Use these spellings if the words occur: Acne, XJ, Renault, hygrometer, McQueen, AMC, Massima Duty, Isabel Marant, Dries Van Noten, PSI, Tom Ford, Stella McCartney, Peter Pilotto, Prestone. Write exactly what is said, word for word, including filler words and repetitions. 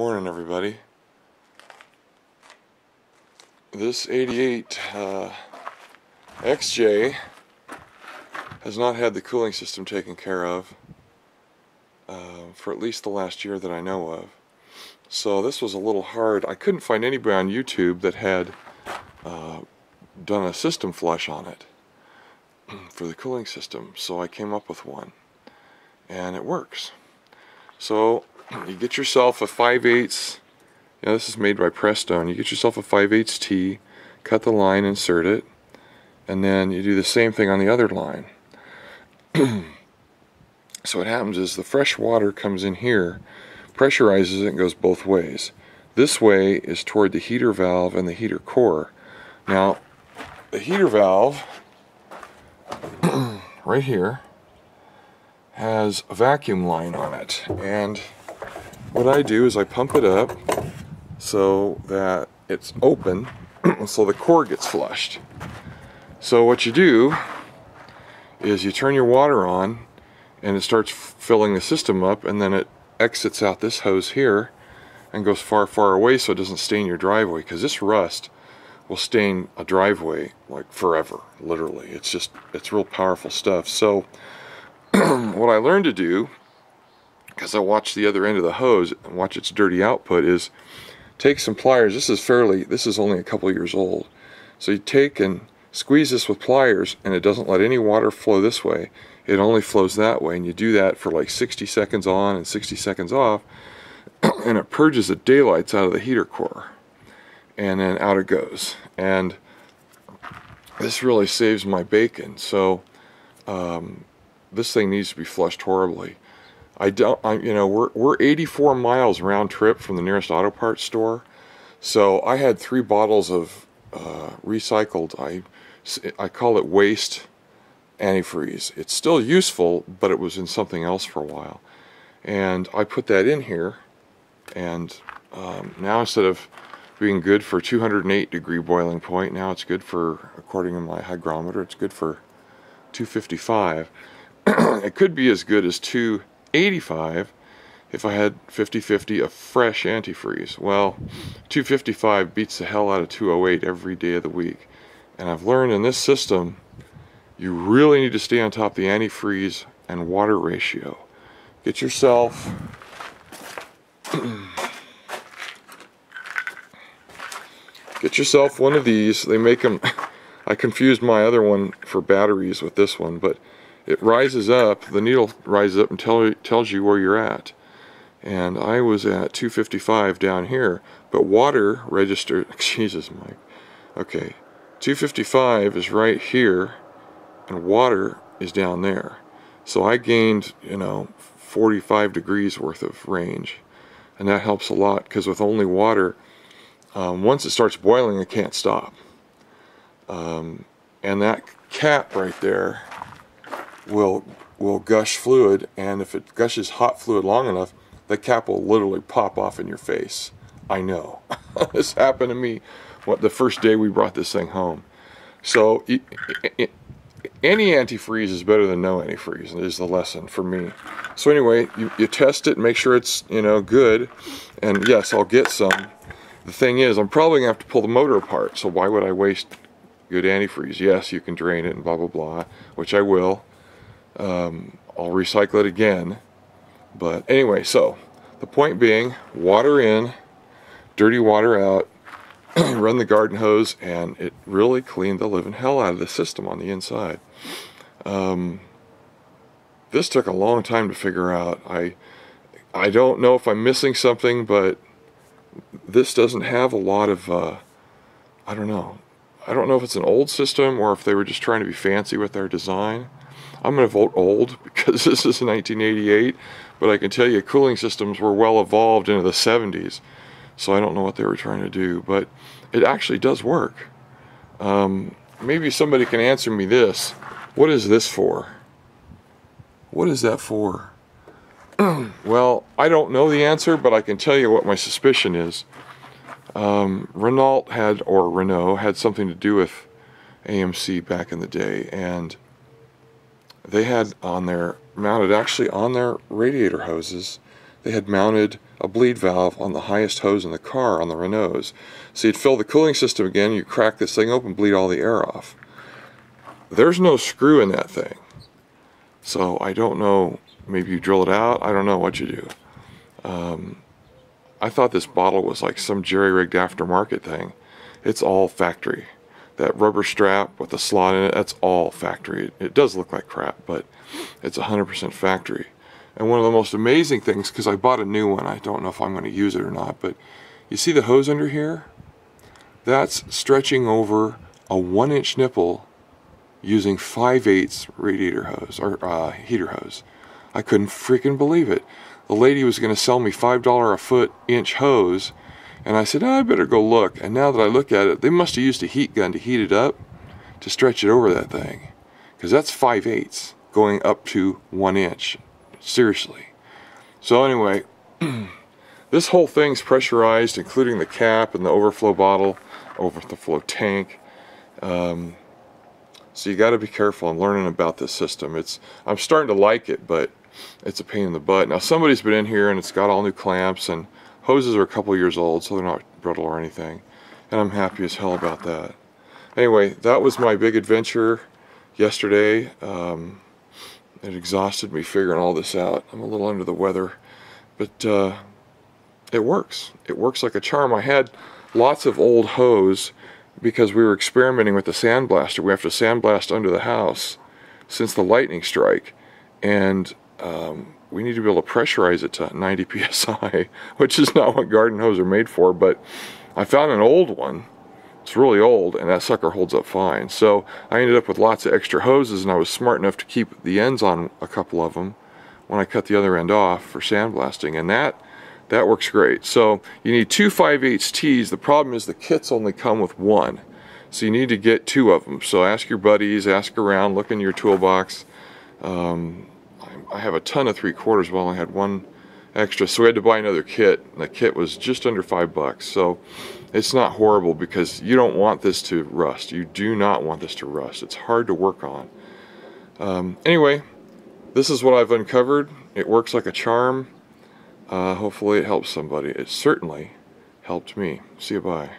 Morning, everybody. This eighty-eight uh, X J has not had the cooling system taken care of uh, for at least the last year that I know of. So this was a little hard. I couldn't find anybody on YouTube that had uh, done a system flush on it for the cooling system, so I came up with one, and it works. So you get yourself a five eighths. Yeah, this is made by Prestone. You get yourself a five eighths T, cut the line, insert it, and then you do the same thing on the other line. So what happens is the fresh water comes in here, pressurizes it, and goes both ways. This way is toward the heater valve and the heater core. Now, the heater valve right here has a vacuum line on it, and what I do is I pump it up so that it's open so the core gets flushed. So what you do is you turn your water on and it starts filling the system up, and then it exits out this hose here and goes far, far away so it doesn't stain your driveway, because this rust will stain a driveway like forever, literally. It's just, it's real powerful stuff. So what I learned to do, because I watched the other end of the hose and watch its dirty output, is take some pliers. This is fairly, this is only a couple years old. So you take and squeeze this with pliers, and it doesn't let any water flow this way. It only flows that way, and you do that for like sixty seconds on and sixty seconds off, and it purges the daylights out of the heater core. And then out it goes. And this really saves my bacon. So um, this thing needs to be flushed horribly. I don't, I, you know, we're, we're eighty-four miles round trip from the nearest auto parts store, so I had three bottles of uh, recycled, I, I call it waste antifreeze. It's still useful, but it was in something else for a while. And I put that in here, and um, now instead of being good for two hundred eight degree boiling point, now it's good for, according to my hygrometer, it's good for two fifty-five. It could be as good as two eighty-five if I had fifty fifty of fresh antifreeze. Well, two fifty-five beats the hell out of two oh eight every day of the week. And I've learned in this system, you really need to stay on top of the antifreeze and water ratio. Get yourself get yourself one of these. They make them I confused my other one for batteries with this one, but it rises up, the needle rises up and tell, tells you where you're at. And I was at two fifty-five down here, but water registered, Jesus Mike, okay, two fifty-five is right here, and water is down there. So I gained, you know, forty-five degrees worth of range, and that helps a lot, because with only water, um, once it starts boiling, it can't stop. Um, and that cap right there will will gush fluid, and if it gushes hot fluid long enough, the cap will literally pop off in your face. I know. This happened to me what the first day we brought this thing home. So it, it, any antifreeze is better than no antifreeze is the lesson for me. So anyway, you, you test it, make sure it's, you know, good, and yes, I'll get some. The thing is, I'm probably gonna have to pull the motor apart, so why would I waste good antifreeze? Yes, you can drain it and blah blah blah, which I will. Um, I'll recycle it again, but anyway, so the point being, water in, dirty water out. Run the garden hose, and it really cleaned the living hell out of the system on the inside. Um, this took a long time to figure out. I I don't know if I'm missing something, but this doesn't have a lot of uh, I don't know I don't know if it's an old system or if they were just trying to be fancy with their design. I'm going to vote old, because this is nineteen eighty-eight, but I can tell you cooling systems were well evolved into the seventies, so I don't know what they were trying to do, but it actually does work. Um, maybe somebody can answer me this. What is this for? What is that for? Well, I don't know the answer, but I can tell you what my suspicion is. Um, Renault had, or Renault, had something to do with A M C back in the day, and they had on their, mounted actually on their radiator hoses, they had mounted a bleed valve on the highest hose in the car on the Renaults. So you'd fill the cooling system again, you crack this thing open, bleed all the air off. There's no screw in that thing. So I don't know, maybe you drill it out, I don't know what you do. Um, I thought this bottle was like some jerry-rigged aftermarket thing. It's all factory. That rubber strap with the slot in it, that's all factory. It, it does look like crap, but it's one hundred percent factory. And one of the most amazing things, because I bought a new one, I don't know if I'm going to use it or not, but you see the hose under here? That's stretching over a one inch nipple using five eighths radiator hose, or uh, heater hose. I couldn't freaking believe it. The lady was going to sell me five dollars a foot inch hose, and I said, oh, I better go look. And now that I look at it, they must have used a heat gun to heat it up to stretch it over that thing. Because that's five eighths going up to one inch. Seriously. So anyway, this whole thing's pressurized, including the cap and the overflow bottle, overflow tank. Um, so you got to be careful. I'm learning about this system. It's I'm starting to like it, but it's a pain in the butt. Now somebody's been in here and it's got all new clamps, and hoses are a couple years old, so they're not brittle or anything, and I'm happy as hell about that. Anyway, that was my big adventure yesterday. Um, it exhausted me figuring all this out. I'm a little under the weather, but uh, it works. It works like a charm. I had lots of old hose because we were experimenting with the sandblaster. We have to sandblast under the house since the lightning strike, and um, we need to be able to pressurize it to ninety P S I, which is not what garden hoses are made for, but I found an old one. It's really old, and that sucker holds up fine. So I ended up with lots of extra hoses, and I was smart enough to keep the ends on a couple of them when I cut the other end off for sandblasting, and that that works great. So you need two five eighths T's. The problem is the kits only come with one, so you need to get two of them. So ask your buddies, ask around, look in your toolbox. Um, I have a ton of three quarters. Well, I had one extra, so we had to buy another kit, and the kit was just under five bucks. So it's not horrible, because you don't want this to rust. You do not want this to rust. It's hard to work on. Um, anyway, this is what I've uncovered. It works like a charm. Uh, hopefully it helps somebody. It certainly helped me. See you, bye.